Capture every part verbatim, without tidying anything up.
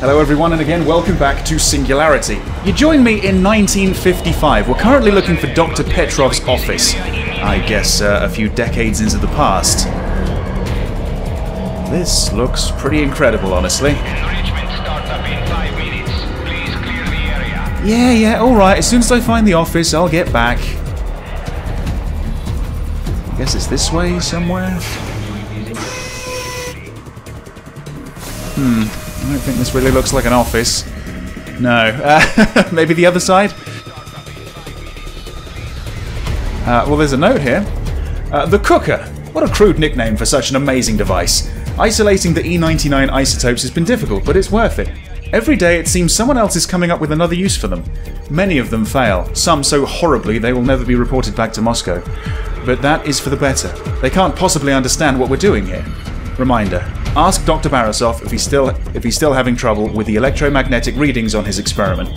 Hello everyone, and again welcome back to Singularity. You joined me in nineteen fifty-five. We're currently looking for Doctor Petrov's office. I guess uh, a few decades into the past. This looks pretty incredible, honestly. Enrichment starts up in five minutes. Please clear the area. Yeah, yeah, alright. As soon as I find the office, I'll get back. I guess it's this way somewhere. Hmm. I don't think this really looks like an office. No. Uh, maybe the other side? Uh, well, there's a note here. Uh, the Cooker. What a crude nickname for such an amazing device. Isolating the E ninety-nine isotopes has been difficult, but it's worth it. Every day it seems someone else is coming up with another use for them. Many of them fail, some so horribly they will never be reported back to Moscow. But that is for the better. They can't possibly understand what we're doing here. Reminder. Ask Doctor Barisov if he's still if he's still having trouble with the electromagnetic readings on his experiment.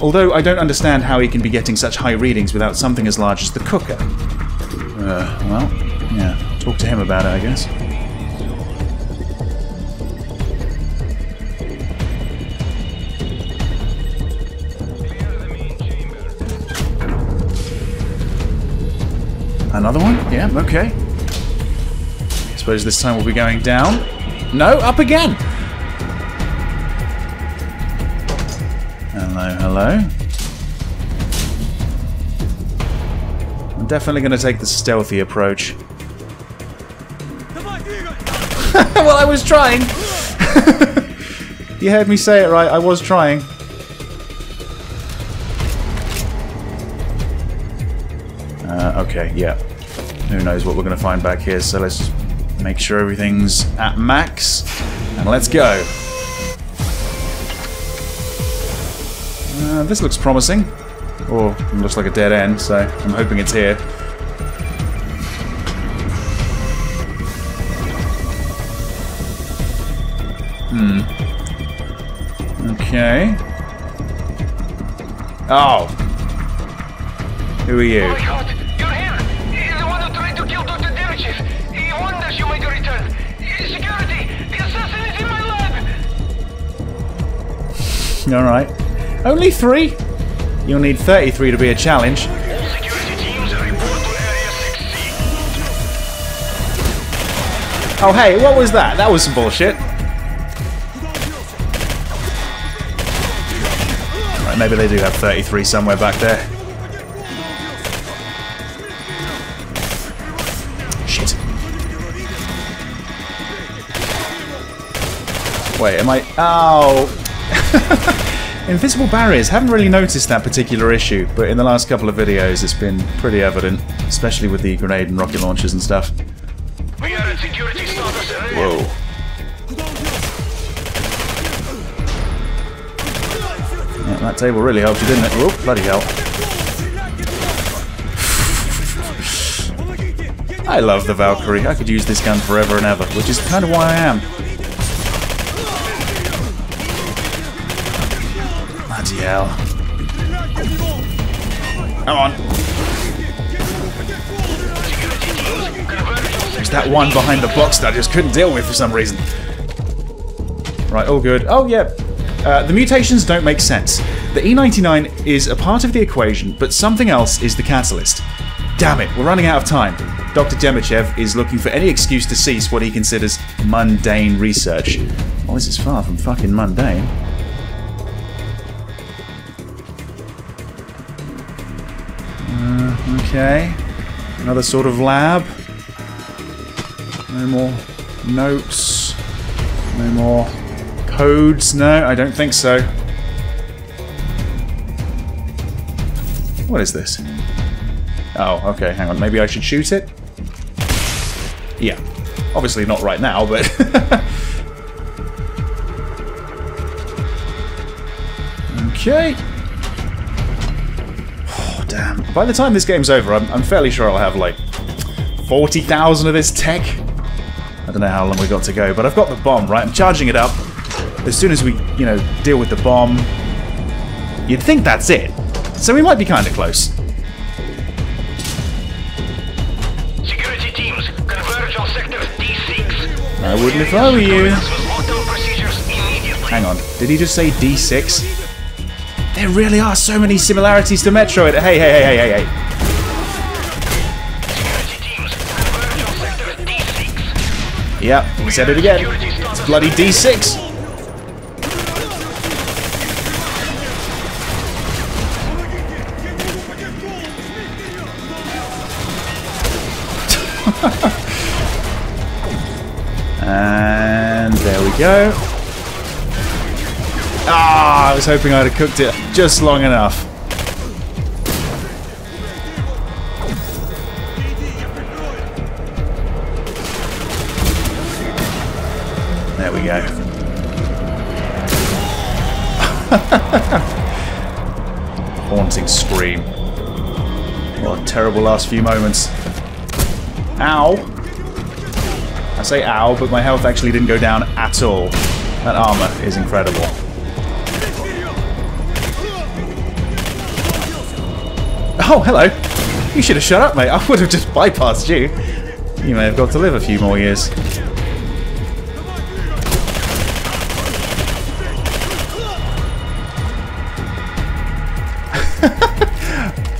Although I don't understand how he can be getting such high readings without something as large as the Cooker. Uh, well, yeah. Talk to him about it, I guess. Another one? Yeah, okay. I suppose this time we'll be going down. No, up again! Hello, hello. I'm definitely going to take the stealthy approach. Well, I was trying! You heard me say it right, I was trying. Uh, okay, yeah. Who knows what we're going to find back here, so let's just make sure everything's at max, and let's go. Uh, this looks promising. Or, oh, looks like a dead end, so I'm hoping it's here. Hmm. Okay. Oh! Who are you? Oh my God, you're here! He's the one who tried to kill Doctor Demichev! You made your return. Security! The assassin is in my lab! Alright. Only three? You'll need thirty-three to be a challenge. Security teams report to Area six C. Oh hey, what was that? That was some bullshit. Alright, maybe they do have thirty-three somewhere back there. Wait, am I... Oh! Invisible barriers. Haven't really noticed that particular issue, but in the last couple of videos it's been pretty evident, especially with the grenade and rocket launchers and stuff. We are in security status area. Whoa. Yeah, that table really helped you, didn't it? Oh, bloody hell. I love the Valkyrie. I could use this gun forever and ever, which is kind of why I am. Hell. Come on. There's that one behind the box that I just couldn't deal with for some reason. Right, all good. Oh, yeah. Uh, the mutations don't make sense. The E ninety-nine is a part of the equation, but something else is the catalyst. Damn it, we're running out of time. Doctor Demichev is looking for any excuse to cease what he considers mundane research. Well, this is far from fucking mundane. Okay, another sort of lab. No more notes. No more codes. No, I don't think so. What is this? Oh, okay, hang on. Maybe I should shoot it? Yeah. Obviously not right now, but... okay. Damn. By the time this game's over, I'm, I'm fairly sure I'll have like forty thousand of this tech. I don't know how long we got to go, but I've got the bomb, right? I'm charging it up. As soon as we, you know, deal with the bomb, you'd think that's it. So we might be kind of close. Security teams, converge on sector D six. I wouldn't if I were you. Hang on. Did he just say D six? There really are so many similarities to Metroid. Hey, hey, hey, hey, hey, hey. Yep, we said it again. It's bloody D six. And there we go. Ah, I was hoping I'd have cooked it just long enough. There we go. Haunting scream. What a terrible last few moments. Ow! I say ow, but my health actually didn't go down at all. That armor is incredible. Oh, hello! You should have shut up, mate. I would have just bypassed you. You may have got to live a few more years.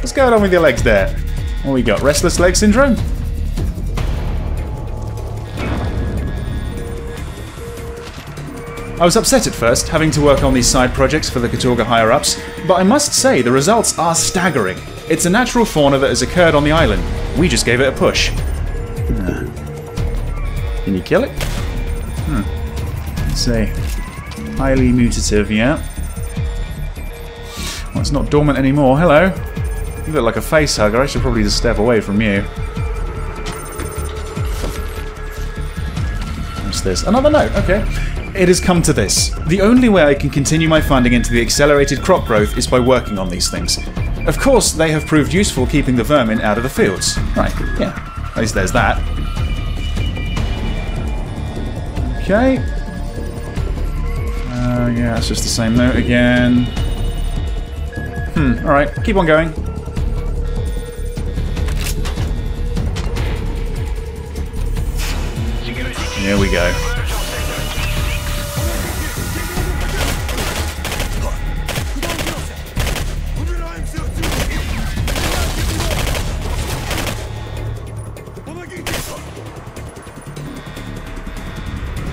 What's going on with your legs there? What we got? Restless leg syndrome? I was upset at first, having to work on these side projects for the Katorga higher-ups, but I must say the results are staggering. It's a natural fauna that has occurred on the island. We just gave it a push. Ah. Can you kill it? Hmm. Let's see. Highly mutative, yeah. Well, it's not dormant anymore. Hello. You look like a face hugger. I should probably just step away from you. What's this? Another note. Okay. It has come to this. The only way I can continue my funding into the accelerated crop growth is by working on these things. Of course, they have proved useful keeping the vermin out of the fields. Right. Yeah. At least there's that. Okay. Uh, yeah, it's just the same note again. Hmm, alright, keep on going. There we go.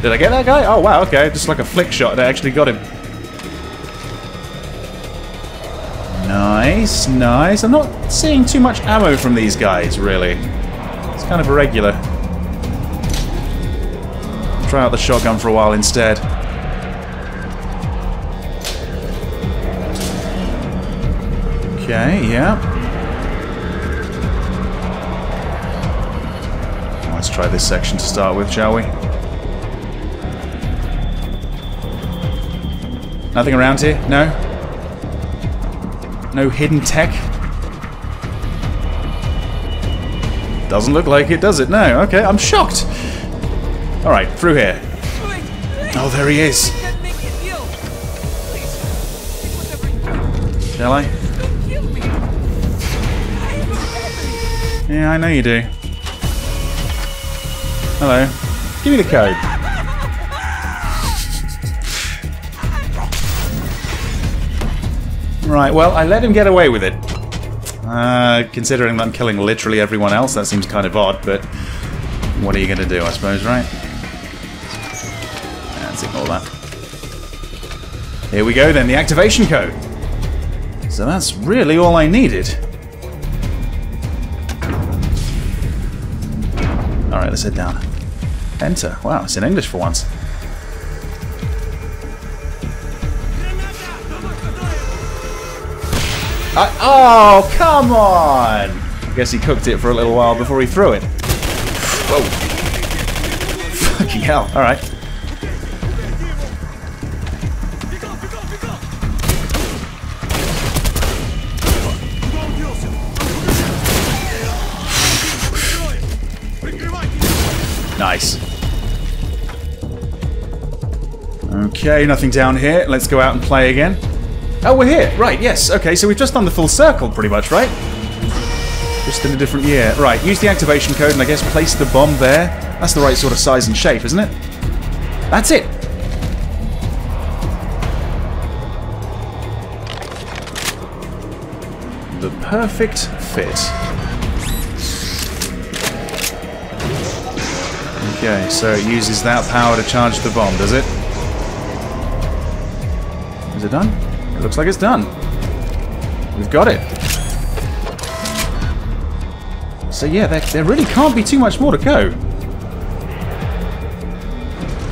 Did I get that guy? Oh wow, okay, just like a flick shot, I actually got him. Nice, nice. I'm not seeing too much ammo from these guys, really. It's kind of irregular. I'll try out the shotgun for a while instead. Okay, yeah. Let's try this section to start with, shall we? Nothing around here? No? No hidden tech? Doesn't look like it, does it? No. Okay, I'm shocked. All right, through here. Oh, there he is. Shall I? Yeah, I know you do. Hello. Give me the code. Right, well, I let him get away with it. Uh, considering that I'm killing literally everyone else, that seems kind of odd, but what are you going to do, I suppose, right? Let's ignore that. Here we go then, the activation code. So that's really all I needed. Alright, let's head down. Enter. Wow, it's in English for once. I, oh, come on! I guess he cooked it for a little while before he threw it. Whoa. Fucking hell. Alright. Nice. Okay, nothing down here. Let's go out and play again. Oh, we're here. Right, yes. Okay, so we've just done the full circle, pretty much, right? Just in a different year. Right, use the activation code and I guess place the bomb there. That's the right sort of size and shape, isn't it? That's it. The perfect fit. Okay, so it uses that power to charge the bomb, does it? Is it done? It looks like it's done. We've got it. So yeah, there, there really can't be too much more to go.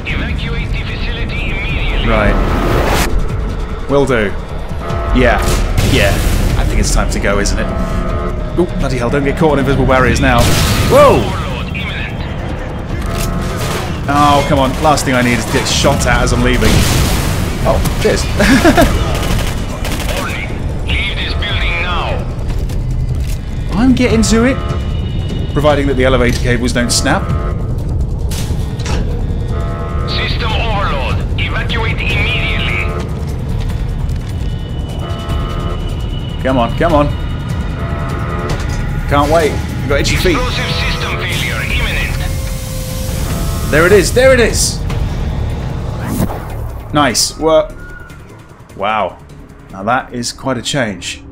Evacuate the facility immediately. Right. Will do. Yeah. Yeah. I think it's time to go, isn't it? Oh, bloody hell, don't get caught on invisible barriers now. Whoa! Oh, come on. Last thing I need is to get shot at as I'm leaving. Oh, cheers. Leave this building now. I'm getting to it. Providing that the elevator cables don't snap. System overload. Evacuate immediately. Come on, come on. Can't wait. I've got itchy feet. Explosive system failure imminent. There it is, there it is. Nice. Well, wow. Now that is quite a change.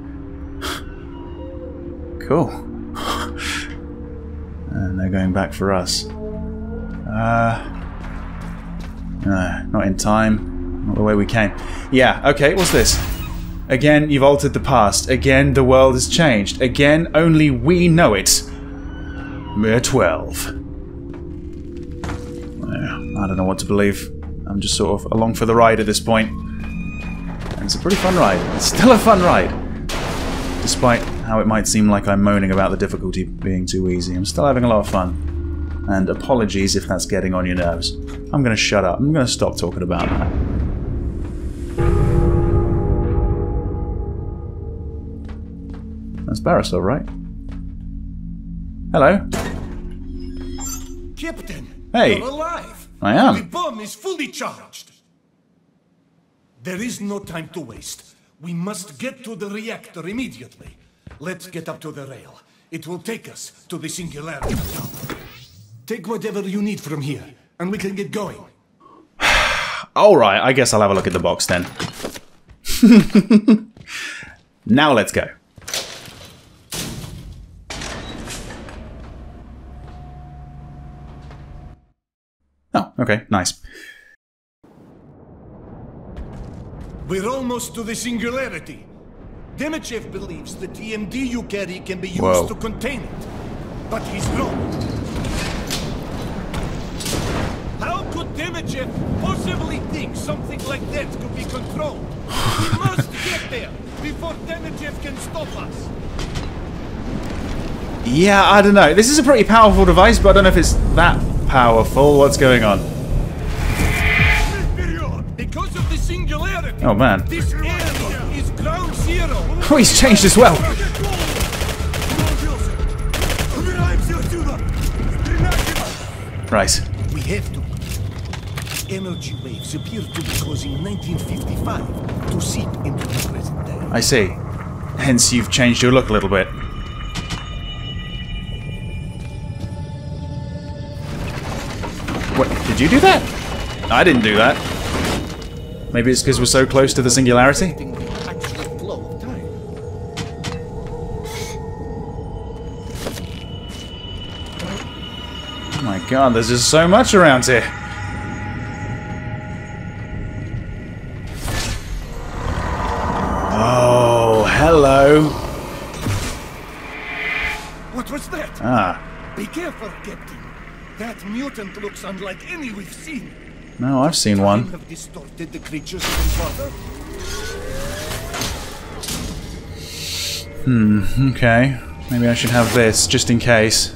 Cool. And they're going back for us. Uh, no, not in time. Not the way we came. Yeah, okay, what's this? Again, you've altered the past. Again, the world has changed. Again, only we know it. We're twelve. I don't know what to believe. I'm just sort of along for the ride at this point. And it's a pretty fun ride. It's still a fun ride. Despite how it might seem like I'm moaning about the difficulty being too easy, I'm still having a lot of fun. And apologies if that's getting on your nerves. I'm going to shut up. I'm going to stop talking about that. That's Barisov, right? Hello. Captain. Hey. You're alive. I am. The bomb is fully charged. There is no time to waste. We must get to the reactor immediately. Let's get up to the rail. It will take us to the Singularity. Take whatever you need from here, and we can get going. Alright, I guess I'll have a look at the box then. Now let's go. Oh, okay, nice. We're almost to the Singularity. Demichev believes the T M D you carry can be used Whoa. to contain it. But he's wrong. How could Demichev possibly think something like that could be controlled? We must get there before Demichev can stop us. Yeah, I don't know. This is a pretty powerful device, but I don't know if it's that powerful. What's going on? Because of the Singularity, oh man, this area is ground zero. Oh, he's changed as well. Right. We have to. Energy waves appear to be causing nineteen fifty-five to seep into the present day. I see. Hence, you've changed your look a little bit. What? Did you do that? I didn't do that. Maybe it's because we're so close to the Singularity? Oh my god, there's just so much around here! Oh, hello! What was that? Ah. Be careful, Captain. That mutant looks unlike any we've seen. No, I've seen one. Have distorted the creatures even hmm, okay. Maybe I should have this, just in case.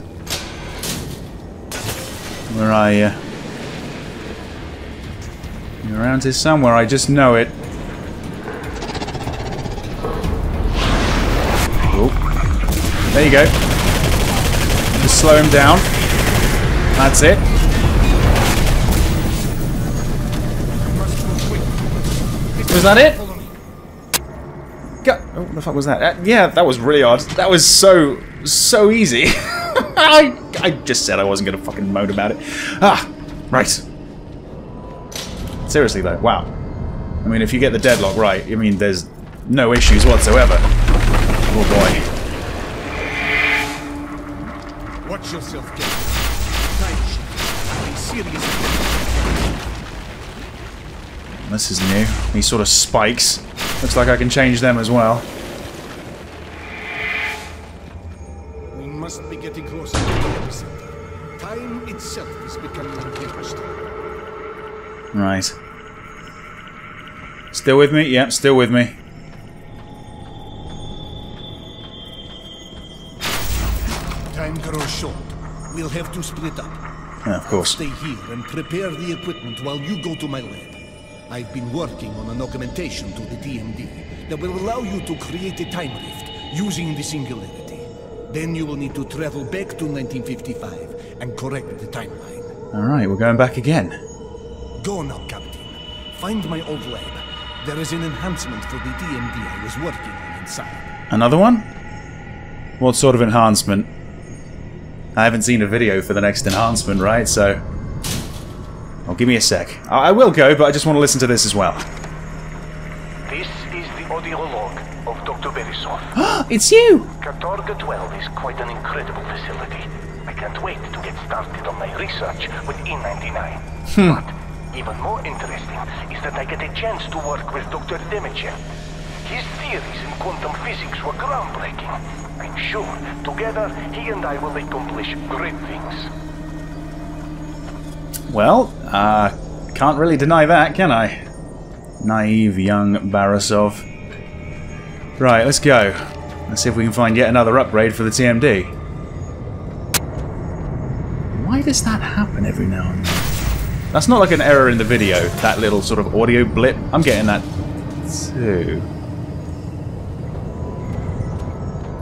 Where are you? You're around here somewhere, I just know it. Oh. There you go. Just slow him down. That's it. Was that it? Go oh, what the fuck was that? Uh, yeah, that was really odd. That was so, so easy. I, I just said I wasn't going to fucking moan about it. Ah, right. Seriously though, wow. I mean, if you get the deadlock right, I mean, there's no issues whatsoever. Oh boy. Watch yourself, guys. Time shift. I'm serious. This is new. These sort of spikes. Looks like I can change them as well. We must be getting closer to the epicenter. Time itself is becoming unhinged. Right. Still with me? Yep, still with me. Time grows short. We'll have to split up. Oh, of course. I'll stay here and prepare the equipment while you go to my lab. I've been working on an augmentation to the T M D that will allow you to create a time rift using the Singularity. Then you will need to travel back to nineteen fifty-five and correct the timeline. Alright, we're going back again. Go now, Captain. Find my old lab. There is an enhancement for the T M D I was working on inside. Another one? What sort of enhancement? I haven't seen a video for the next enhancement, right? So... Oh, give me a sec. I, I will go, but I just want to listen to this as well. This is the audio log of Doctor Barisov. It's you! Katorga twelve is quite an incredible facility. I can't wait to get started on my research with E ninety-nine. Hmm. But even more interesting is that I get a chance to work with Doctor Demichev. His theories in quantum physics were groundbreaking. I'm sure together he and I will accomplish great things. Well, uh, can't really deny that, can I? Naive young Barisov. Right, let's go. Let's see if we can find yet another upgrade for the T M D. Why does that happen every now and then? That's not like an error in the video, that little sort of audio blip. I'm getting that too.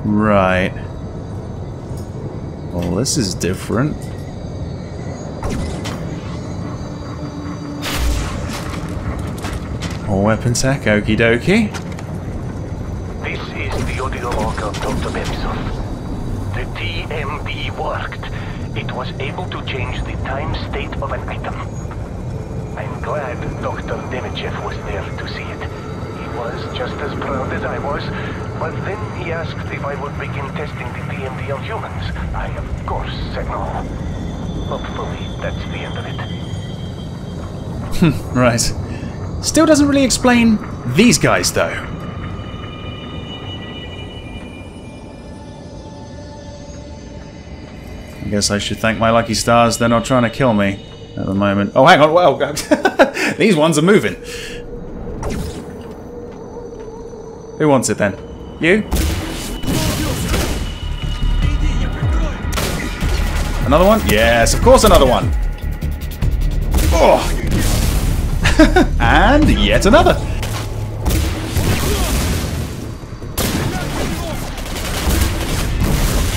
Right. Well, this is different. More weapon tech, okie dokie. This is the audio log of Doctor Barisov. The T M D worked. It was able to change the time state of an item. I'm glad Doctor Demichev was there to see it. He was just as proud as I was, but then he asked if I would begin testing the T M D on humans. I, of course, said no. Hopefully, that's the end of it. Right. Still doesn't really explain these guys, though. I guess I should thank my lucky stars they're not trying to kill me at the moment. Oh, hang on. Well, these ones are moving. Who wants it then? You? Another one? Yes, of course another one. Oh. And yet another.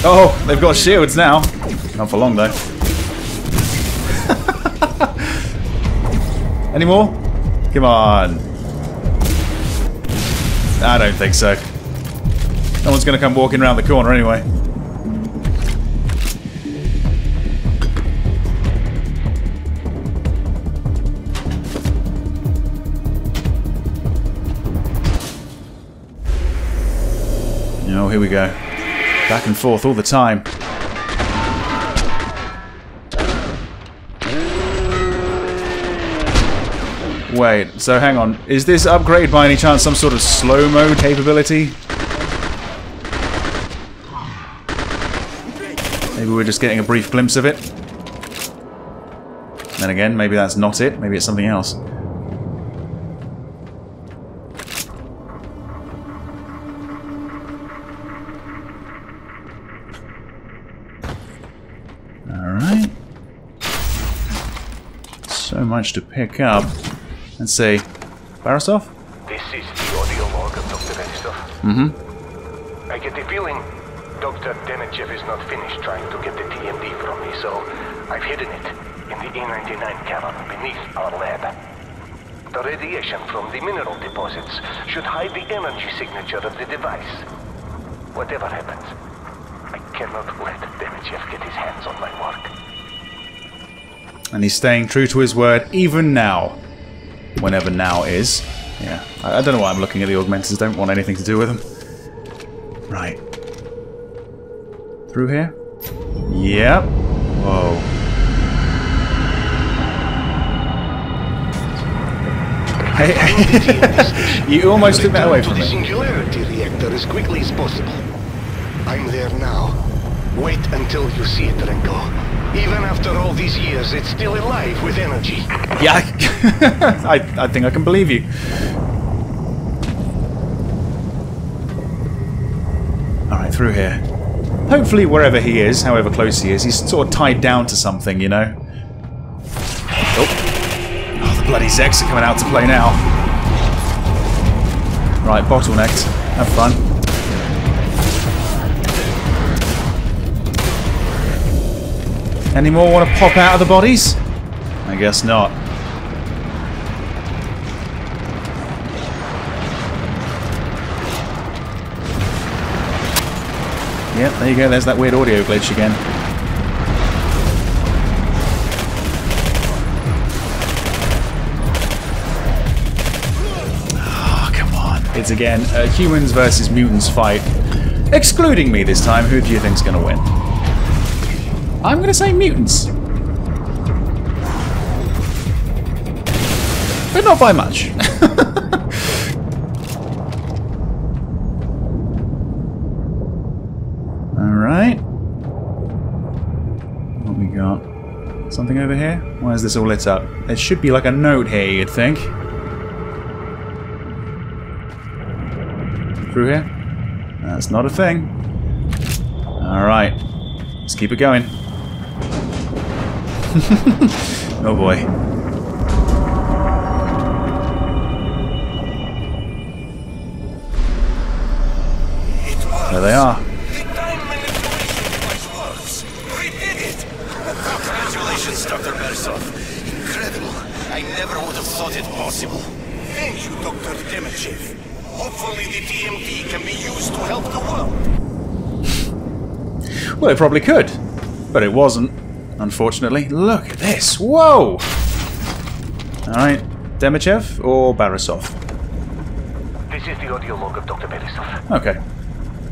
Oh, they've got shields now. Not for long, though. Any more? Come on. I don't think so. No one's going to come walking around the corner anyway. Oh, here we go. Back and forth all the time. Wait, so hang on. Is this upgrade by any chance some sort of slow-mo capability? Maybe we're just getting a brief glimpse of it. Then again, maybe that's not it. Maybe it's something else. Alright. So much to pick up. Let's see. Barisov? This is the audio log of Doctor Barisov. Mm-hmm. I get the feeling Doctor Demichev is not finished trying to get the T M D from me, so I've hidden it in the E ninety-nine cavern beneath our lab. The radiation from the mineral deposits should hide the energy signature of the device. Whatever happens, I cannot let Demichev get his hands on my work. And he's staying true to his word even now. Whenever now is. Yeah. I, I don't know why I'm looking at the augmenters. Don't want anything to do with them. Right. Through here? Yep. Whoa. Hey, hey. You almost took that away from me. Return to the Singularity reactor as quickly as possible. I'm there now. Wait until you see it, Renko. Even after all these years, it's still alive with energy. Yeah, I, I, I think I can believe you. Alright, through here. Hopefully wherever he is, however close he is, he's sort of tied down to something, you know? Oh, oh the bloody Zeks are coming out to play now. Right, bottlenecked. Have fun. Any more want to pop out of the bodies? I guess not. Yep, there you go. There's that weird audio glitch again. Oh, come on. It's again a humans versus mutants fight. Excluding me this time. Who do you think's going to win? I'm gonna say mutants. But not by much. Alright. What we got? Something over here? Why is this all lit up? There should be like a note here, you'd think. Through here? That's not a thing. Alright. Let's keep it going. Oh boy. It works. There they are. The time manipulation device works. Repeat it. Congratulations, Doctor Barisov. Incredible. I never would have thought it possible. Thank you, Doctor Demichev. Hopefully the T M D can be used to help the world. Well, it probably could. But it wasn't. Unfortunately. Look at this. Whoa! Alright. Demichev or Barisov? This is the audio log of Doctor Barisov. Okay.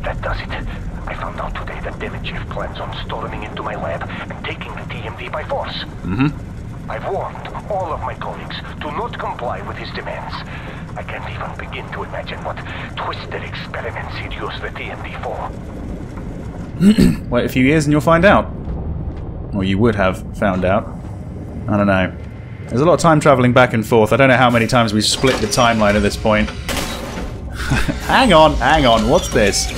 That does it. I found out today that Demichev plans on storming into my lab and taking the T M D by force. Mm-hmm. I've warned all of my colleagues to not comply with his demands. I can't even begin to imagine what twisted experiments he'd use the T M D for. Wait a few years and you'll find out. Or you would have found out. I don't know. There's a lot of time travelling back and forth. I don't know how many times we've split the timeline at this point. Hang on, hang on. What's this?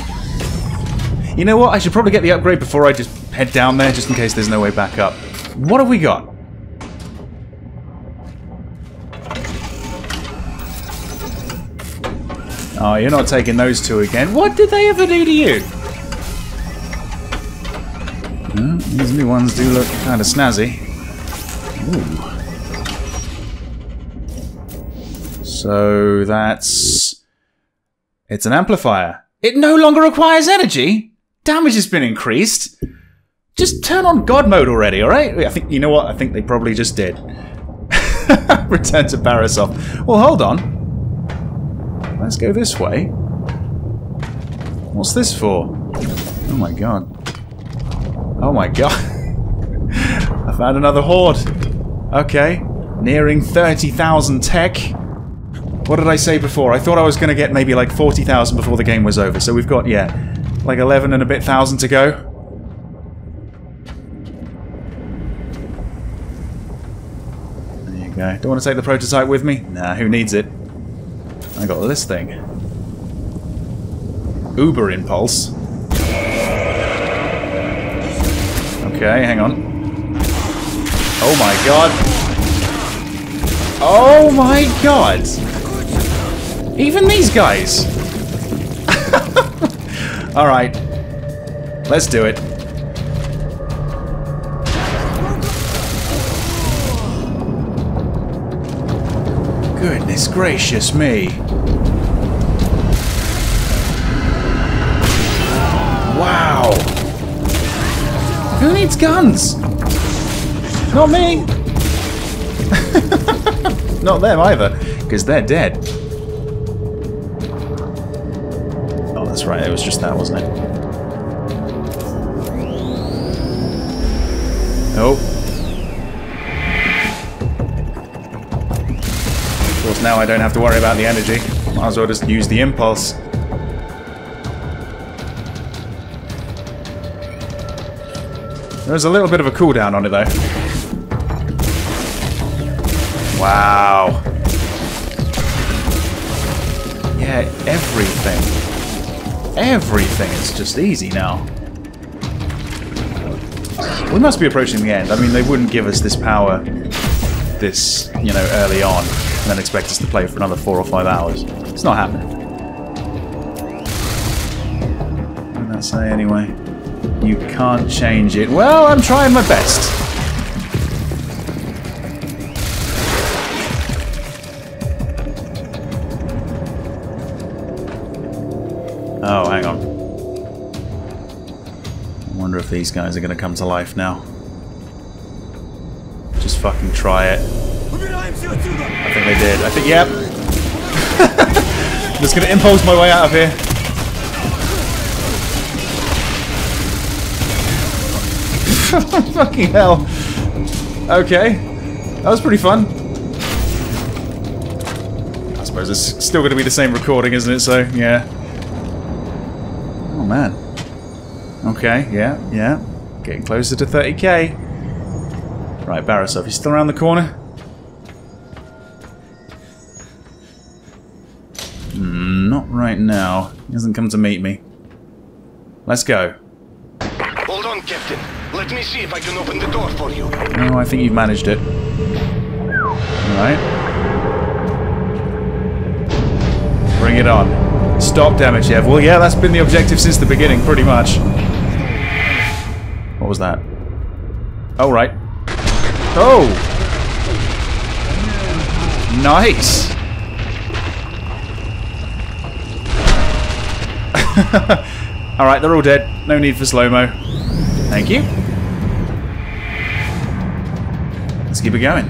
You know what? I should probably get the upgrade before I just head down there, just in case there's no way back up. What have we got? Oh, you're not taking those two again. What did they ever do to you? These new ones do look kind of snazzy. Ooh. So that's... It's an amplifier. It no longer requires energy! Damage has been increased! Just turn on God mode already, alright? I think, you know what? I think they probably just did. Return to Barisov. Well, hold on. Let's go this way. What's this for? Oh my god. Oh my god. I found another horde. Okay. Nearing thirty thousand tech. What did I say before? I thought I was going to get maybe like forty thousand before the game was over. So we've got, yeah, like eleven and a bit thousand to go. There you go. Don't want to take the prototype with me? Nah, who needs it? I got this thing. Uber Impulse. Okay, hang on. Oh my god. Oh my god. Even these guys. Alright. Let's do it. Goodness gracious me. Wow. Who needs guns? Not me! Not them either, because they're dead. Oh, that's right, it was just that, wasn't it? Nope. Of course, now I don't have to worry about the energy. Might as well just use the impulse. There's a little bit of a cooldown on it, though. Wow. Yeah, everything. Everything is just easy now. We must be approaching the end. I mean, they wouldn't give us this power this, you know, early on and then expect us to play for another four or five hours. It's not happening. What did that say anyway? You can't change it. Well, I'm trying my best. Oh, hang on. I wonder if these guys are going to come to life now. Just fucking try it. I think they did. I think, yep. I'm just going to impulse my way out of here. Fucking hell. Okay. That was pretty fun. I suppose it's still going to be the same recording, isn't it? So, yeah. Oh, man. Okay, yeah, yeah. Getting closer to thirty K. Right, Barisov, he's still around the corner. Mm, not right now. He hasn't come to meet me. Let's go. Hold on, Captain. Let me see if I can open the door for you. No, I think you've managed it. Alright. Bring it on. Stop Demichev. Well, yeah, that's been the objective since the beginning, pretty much. What was that? Oh, right. Oh! Nice! Alright, they're all dead. No need for slow-mo. Thank you. Let's keep it going.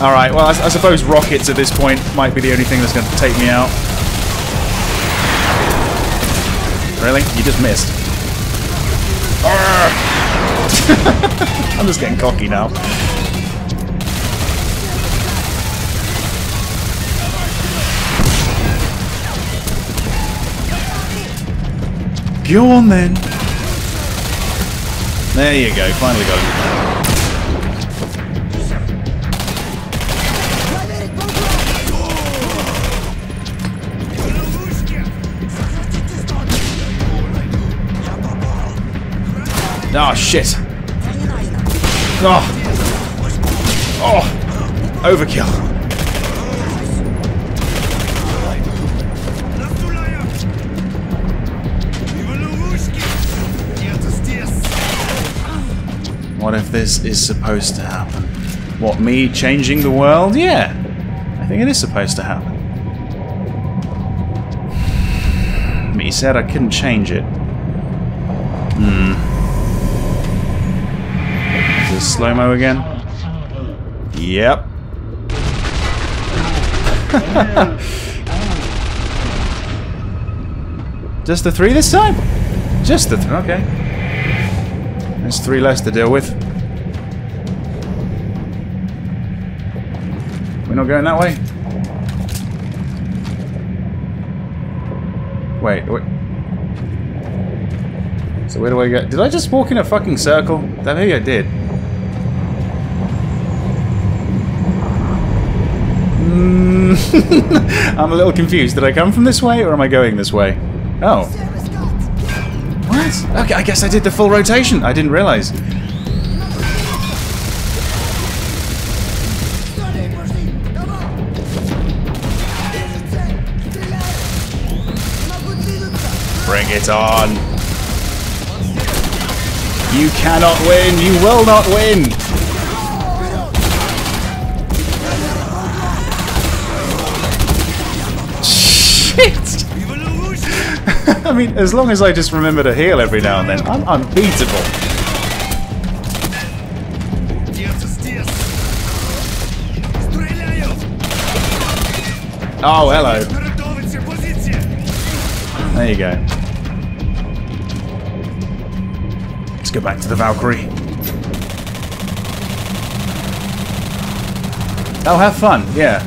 Alright, well, I, I suppose rockets at this point might be the only thing that's going to take me out. Really? You just missed. I'm just getting cocky now. Go on then. There you go, finally got it. Ah, shit. Oh. Oh. Overkill. What if this is supposed to happen? What, me changing the world? Yeah, I think it is supposed to happen. Me said I couldn't change it. Hmm. Is this slow-mo again? Yep. Just the three this time? Just the three, okay. There's three less to deal with. We're not going that way? Wait, wait. So where do I go? Did I just walk in a fucking circle? Maybe I did. Mm. I'm a little confused. Did I come from this way or am I going this way? Oh. Okay, I guess I did the full rotation. I didn't realize. Bring it on. You cannot win. You will not win. I mean, as long as I just remember to heal every now and then, I'm unbeatable. Oh, hello. There you go. Let's go back to the Valkyrie. Oh, have fun, yeah.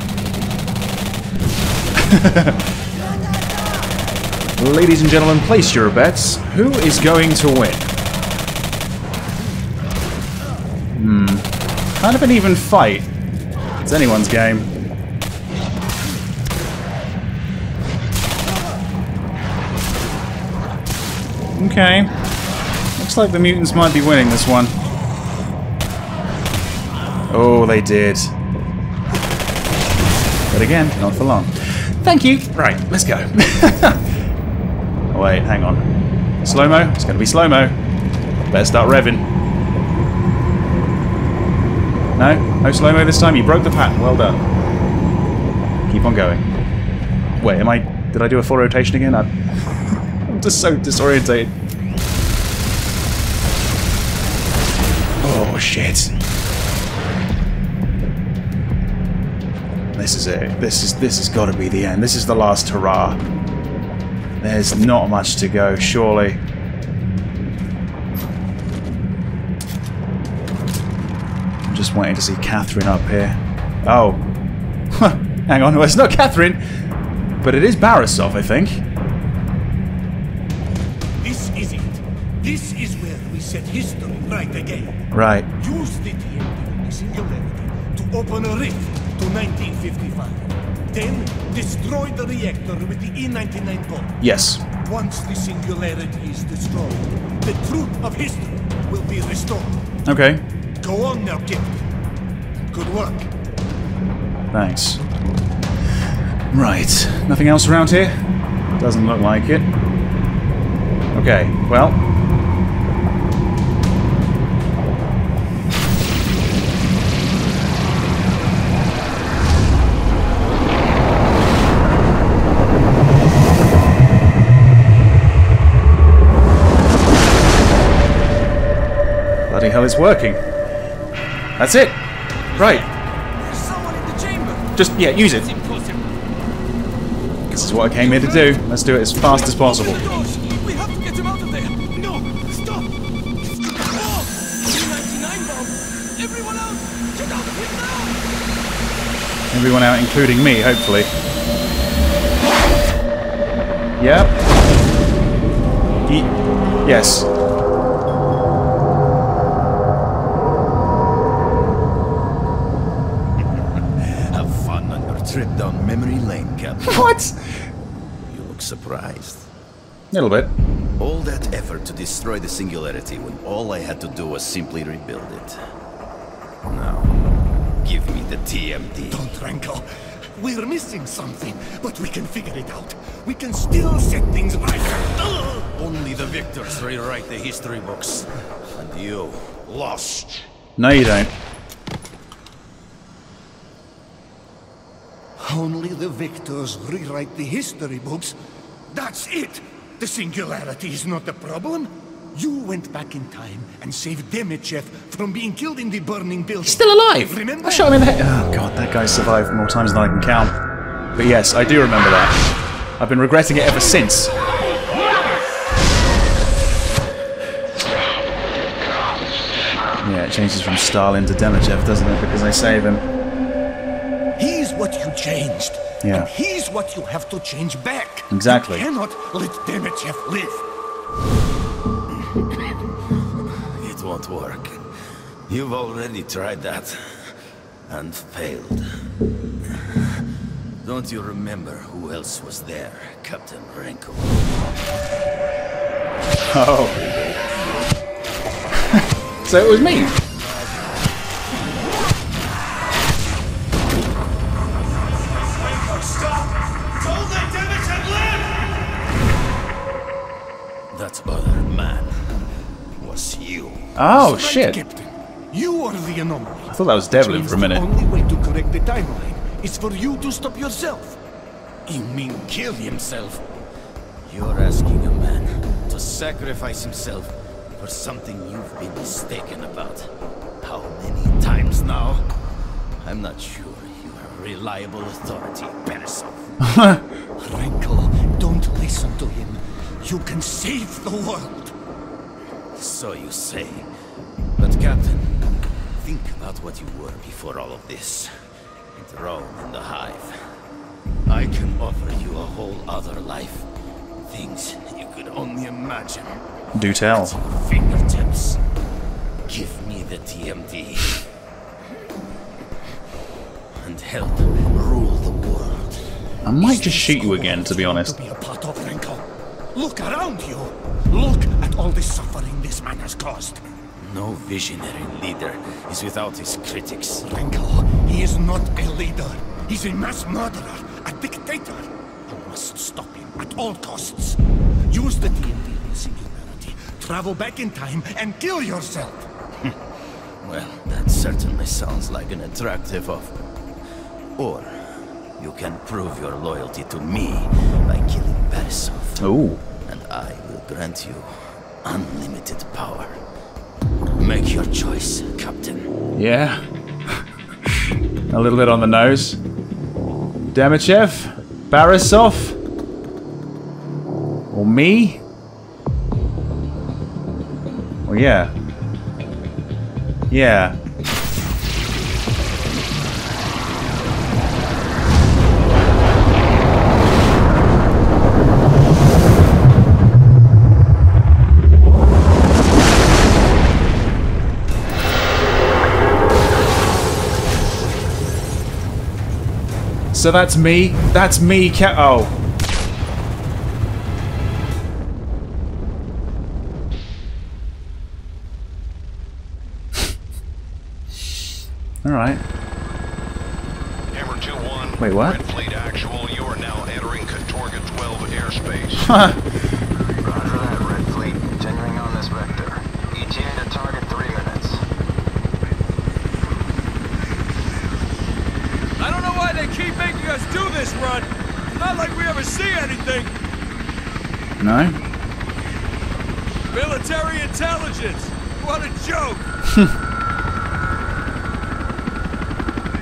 Ladies and gentlemen, place your bets. Who is going to win? Hmm. Kind of an even fight. It's anyone's game. Okay. Looks like the mutants might be winning this one. Oh, they did. But again, not for long. Thank you. Right, let's go. Oh, wait, hang on. Slow-mo? It's going to be slow-mo. Better start revving. No? No slow-mo this time? You broke the pattern. Well done. Keep on going. Wait, am I... Did I do a full rotation again? I'm, I'm just so disorientated. Oh, shit. This is it. This is this has got to be the end. This is the last hurrah. There's not much to go, surely. I'm just waiting to see Catherine up here. Oh, hang on. Well, it's not Catherine, but it is Barisov, I think. This is it. This is where we set history right again. Right. Use the T M D Singularity to open a rift. To nineteen fifty-five. Then, destroy the reactor with the E ninety-nine bomb. Yes. Once the Singularity is destroyed, the truth of history will be restored. Okay. Go on now, kid. Good work. Thanks. Right. Nothing else around here? Doesn't look like it. Okay, well... hell, it's working. That's it. Right. There's someone in the chamber. Just, yeah, use it. This is what I came here to do. Let's do it as fast as possible. We have to get him out of there. No, stop. Everyone out. Get out of here now. Everyone out, including me, hopefully. Yep. Ye- yes. Trip down memory lane, Captain. What? You look surprised. A little bit. All that effort to destroy the Singularity when all I had to do was simply rebuild it. Now, give me the T M D. Don't, Renko. We're missing something, but we can figure it out. We can still set things right. Only the victors rewrite the history books. And you lost. No, you don't. Only the victors rewrite the history books. That's it! The Singularity is not the problem. You went back in time and saved Demichev from being killed in the burning building. He's still alive! Remember? I shot him in the head. Oh god, that guy survived more times than I can count. But yes, I do remember that. I've been regretting it ever since. Yeah, it changes from Stalin to Demichev, doesn't it? Because I save him. What you changed, yeah. And he's what you have to change back. Exactly. You cannot let Demichev live. It won't work. You've already tried that and failed. Don't you remember who else was there, Captain Renko? Oh. So it was me. Oh, Slight shit. Captain, you are the anomaly. I thought that was Devlin for a minute. The only way to correct the timeline is for you to stop yourself. You mean kill himself? You're asking a man to sacrifice himself for something you've been mistaken about. How many times now? I'm not sure you have reliable authority, Barisov. Renko, don't listen to him. You can save the world. So you say. But Captain, think about what you were before all of this. At Rome and the Hive. I can offer you a whole other life. Things you could only imagine. Do tell. At your fingertips. Give me the T M D. And help rule the world. I might just shoot you again, to be honest. To be a part of Renko. Look around you. Look at all the suffering this man has caused. No visionary leader is without his critics. Renko, he is not a leader. He's a mass murderer, a dictator. I must stop him at all costs. Use the T N T in Singularity. Travel back in time and kill yourself. Well, that certainly sounds like an attractive offer. Or you can prove your loyalty to me by killing Barisov. Oh. And I will grant you unlimited power. Make your choice, Captain. Yeah. A little bit on the nose. Demichev, Barisov, or me? Well, yeah. Yeah. So that's me. That's me, Cat. Oh. All right. Hammer two one. Wait, what? Red Fleet actual. You are now entering Katorga twelve airspace. Roger that, Red Fleet. Continuing on this vector. E T A to target three minutes. I don't know why they keep making. Let's do this run. Not like we ever see anything. No. Military intelligence. What a joke.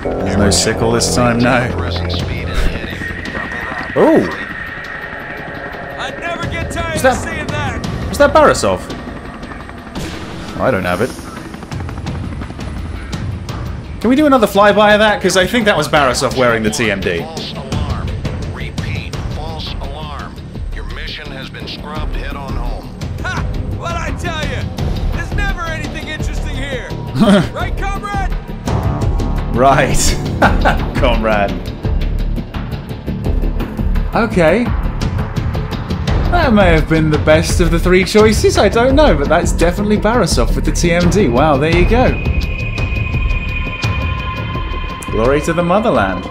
There's no sickle this time, no. Oh. I never get tired of seeing that. Was that Barisov? I don't have it. Can we do another flyby of that? Because I think that was Barisov wearing the T M D. False alarm. Repeat, false alarm. Your mission has been scrubbed, head on home. Ha! What'd I tell you? There's never anything interesting here. Right, comrade? Right. Comrade. Okay. That may have been the best of the three choices, I don't know, but that's definitely Barisov with the T M D. Wow, there you go. Glory to the motherland.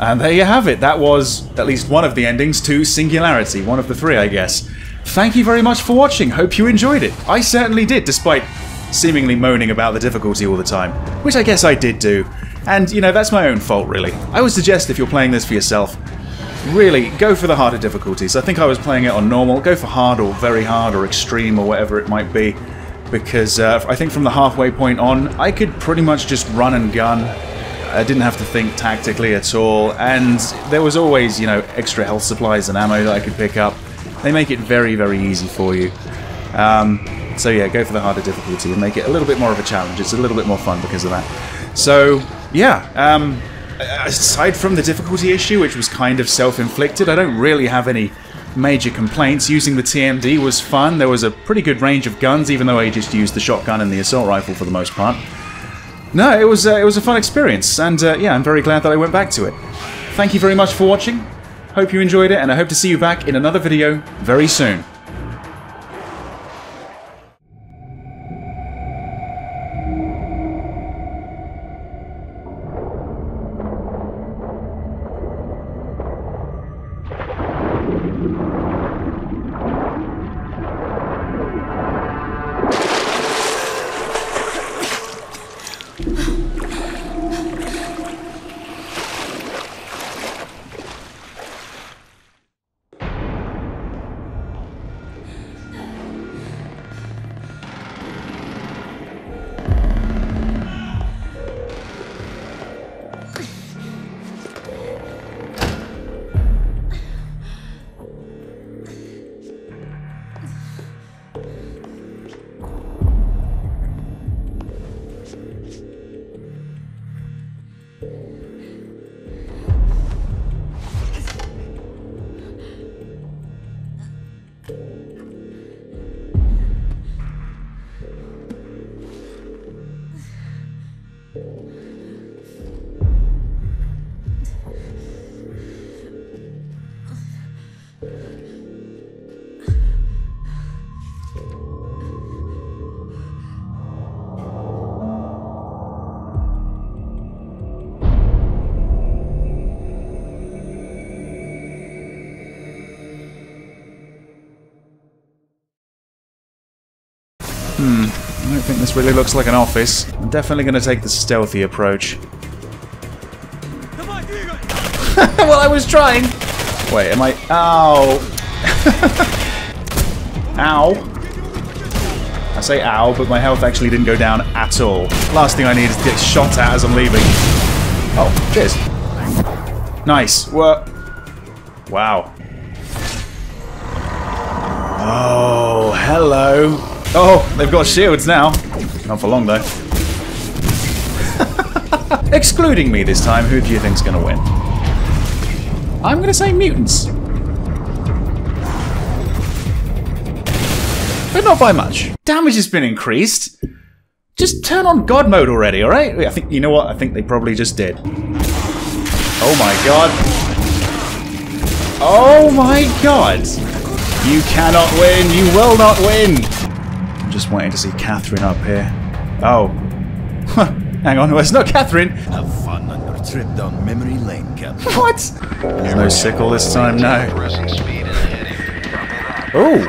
And there you have it. That was at least one of the endings to Singularity. One of the three, I guess. Thank you very much for watching. Hope you enjoyed it. I certainly did, despite seemingly moaning about the difficulty all the time. Which I guess I did do. And, you know, that's my own fault, really. I would suggest if you're playing this for yourself, really, go for the harder difficulties. I think I was playing it on normal. Go for hard or very hard or extreme or whatever it might be. Because uh, I think from the halfway point on, I could pretty much just run and gun. I didn't have to think tactically at all, and there was always, you know, extra health supplies and ammo that I could pick up. They make it very, very easy for you. Um, so yeah, go for the harder difficulty and make it a little bit more of a challenge. It's a little bit more fun because of that. So yeah, um, aside from the difficulty issue, which was kind of self-inflicted, I don't really have any major complaints. Using the T M D was fun. There was a pretty good range of guns, even though I just used the shotgun and the assault rifle for the most part. No, it was uh, it was a fun experience, and uh, yeah, I'm very glad that I went back to it. Thank you very much for watching. Hope you enjoyed it, and I hope to see you back in another video very soon. Hmm, I don't think this really looks like an office. I'm definitely going to take the stealthy approach. Well, I was trying! Wait, am I... Ow! Ow! I say ow, but my health actually didn't go down at all. Last thing I need is to get shot at as I'm leaving. Oh, cheers. Nice. What? Wow. Oh, hello. Oh, they've got shields now. Not for long, though. Excluding me this time, who do you think's gonna win? I'm gonna say mutants. But not by much. Damage has been increased. Just turn on God mode already, alright? I think, you know what? I think they probably just did. Oh my god. Oh my god. You cannot win. You will not win. I'm just waiting to see Catherine up here. Oh. Hang on, no, it's not Catherine. Have fun on your trip down memory lane, Captain. What? There's no sickle this time, no. Oh.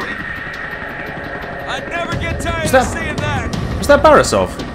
I never get tired of seeing that. Was that Barisov?